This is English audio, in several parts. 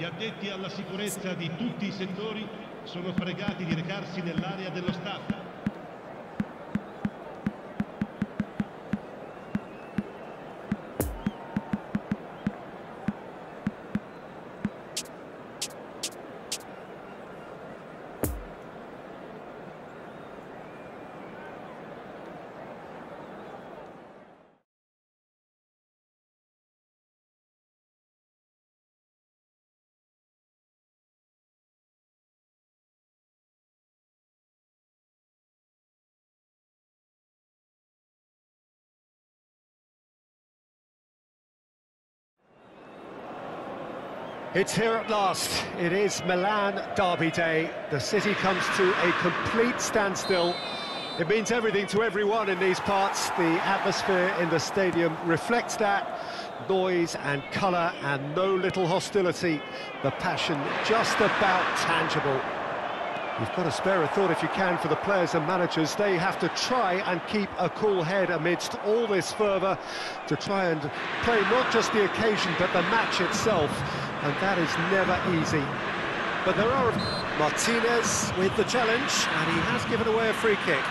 Gli addetti alla sicurezza di tutti I settori sono pregati di recarsi nell'area dello stadio. It's here at last. It is Milan derby day. The city comes to a complete standstill. It means everything to everyone in these parts. The atmosphere in the stadium reflects that. Noise and colour and no little hostility. The passion just about tangible. You've got to spare a thought if you can for the players and managers. They have to try and keep a cool head amidst all this fervour to try and play not just the occasion but the match itself, and that is never easy. But there are Martinez with the challenge, and he has given away a free kick.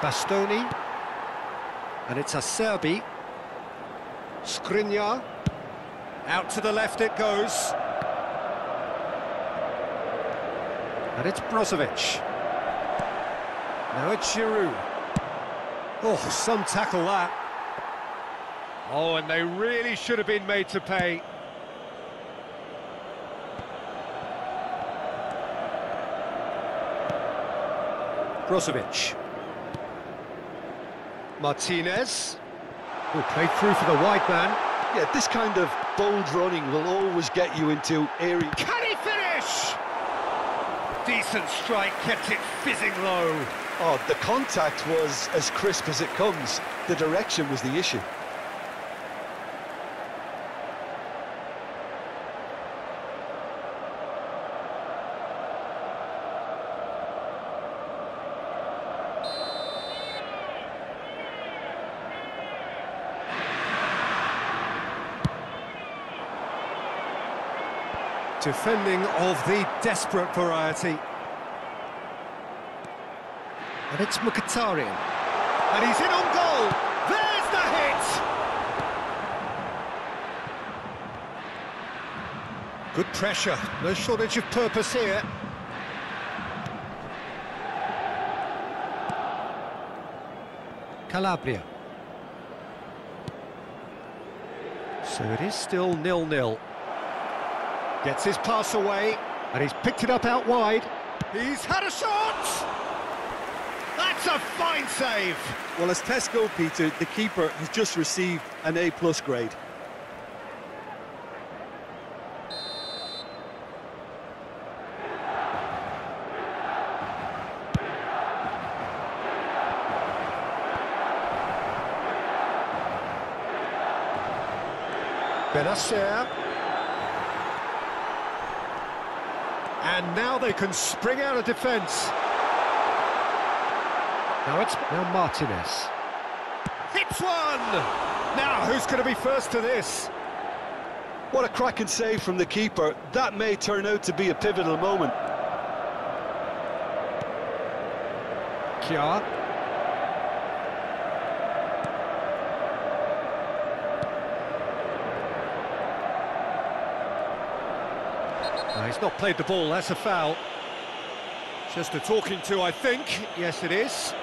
Bastoni, and it's a Serbi. Skriniar, out to the left it goes, and it's Brozovic. Now it's Giroud. Oh, some tackle that. Oh, and they really should have been made to pay. Brozovic. Martinez, who played through for the wide man. Yeah, this kind of bold running will always get you into area. Can he finish? Decent strike, kept it fizzing low. Oh, the contact was as crisp as it comes. The direction was the issue. Defending of the desperate variety. And it's Mukatari. And he's in on goal! There's the hit! Good pressure. No shortage of purpose here. Calabria. So it is still 0-0. Gets his pass away, and he's picked it up out wide. He's had a shot! That's a fine save! Well, as tests go, Peter, the keeper has just received an A+ grade. Benassere. And now they can spring out of defence. Now Martinez. Hits one! Now who's going to be first to this? What a cracking save from the keeper. That may turn out to be a pivotal moment. Jard. He's not played the ball, that's a foul. Just a talking to, I think. Yes, it is.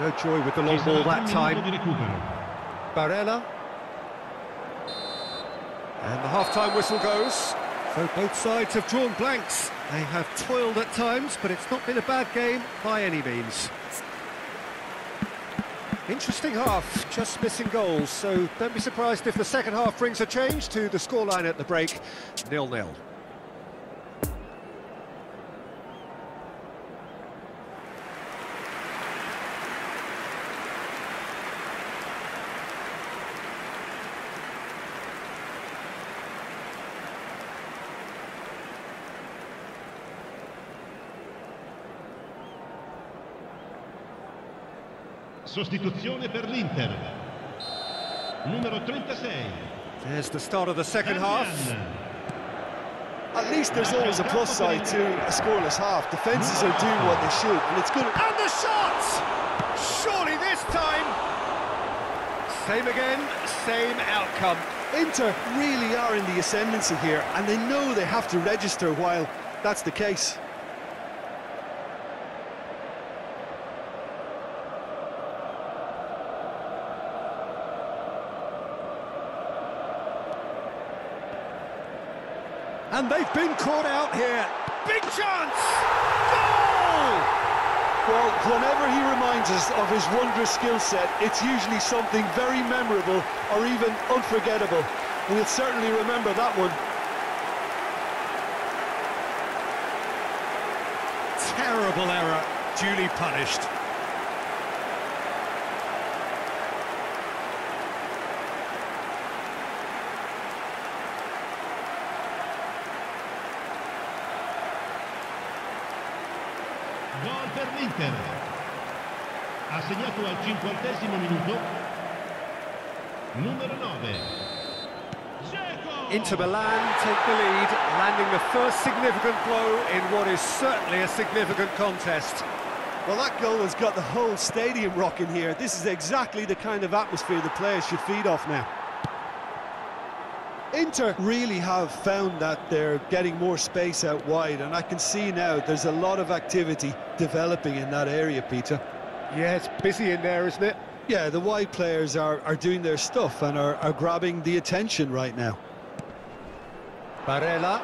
No joy with the long ball that time. Barella. And the half-time whistle goes. So both sides have drawn blanks. They have toiled at times, but it's not been a bad game by any means. Interesting half, just missing goals, so don't be surprised if the second half brings a change to the scoreline at the break, 0-0. Sostituzione per l'Inter, numero 36. There's the start of the second half. At least there's always a plus side to a scoreless half. Defenses are doing what they should, and it's good. And the shots! Surely this time. Same again, same outcome. Inter really are in the ascendancy here, and they know they have to register while that's the case. And they've been caught out here. Big chance! Goal! Well, whenever he reminds us of his wondrous skill set, it's usually something very memorable or even unforgettable. We'll certainly remember that one. Terrible error, duly punished. Gol per l'Inter, ha segnato al 50° minuto, numero 9, Checo! Inter Milan take the lead, landing the first significant blow in what is certainly a significant contest. Well, that goal has got the whole stadium rocking here. This is exactly the kind of atmosphere the players should feed off now. Inter really have found that they're getting more space out wide, and I can see now there's a lot of activity developing in that area, Peter. Yeah, it's busy in there, isn't it? Yeah, the wide players are doing their stuff and are grabbing the attention right now. Barella.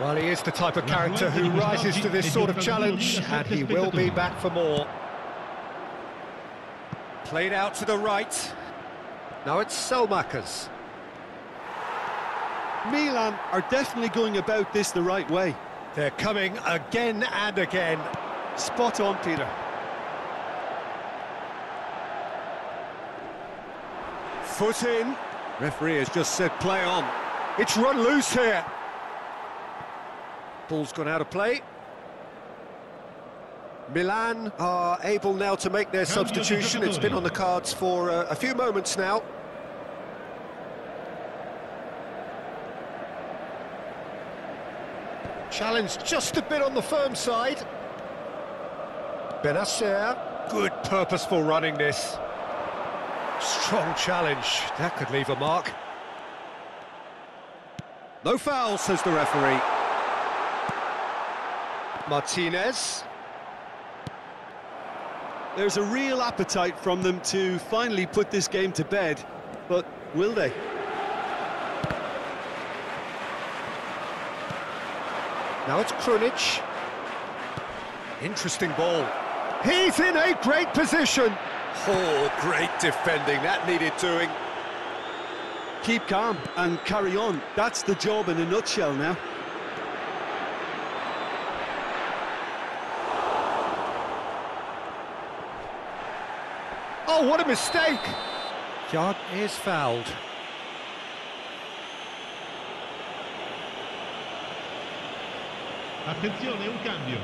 Well, he is the type of character who rises to this sort of challenge, and he will be back for more. Played out to the right. Now it's Selmacca's. Milan are definitely going about this the right way. They're coming again and again. Spot on, Peter. Foot in. Referee has just said play on. It's run loose here. Ball's gone out of play. Milan are able now to make their substitution. It's been on the cards for a few moments now. Challenge just a bit on the firm side. Benassere, good purposeful running this. Strong challenge, that could leave a mark. No foul, says the referee. Martinez. There's a real appetite from them to finally put this game to bed, but will they? Now it's Krunic. Interesting ball. He's in a great position. Oh, great defending. That needed doing. Keep calm and carry on. That's the job in a nutshell now. Oh, what a mistake! Jard is fouled. Attenzione, un cambio.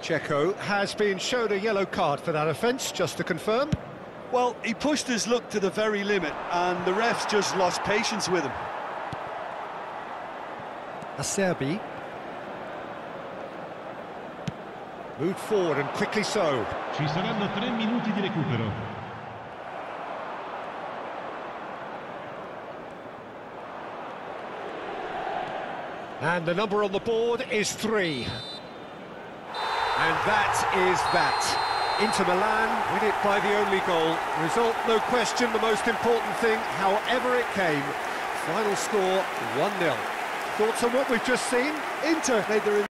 Checo has been shown a yellow card for that offence, just to confirm. Well, he pushed his luck to the very limit, and the refs just lost patience with him. A Serbi. Moved forward and quickly so. Ci saranno 3 minuti di recupero. And the number on the board is 3. And that is that. Inter Milan win it by the only goal. Result, no question, the most important thing, however it came. Final score, 1-0. Thoughts on what we've just seen? Inter made their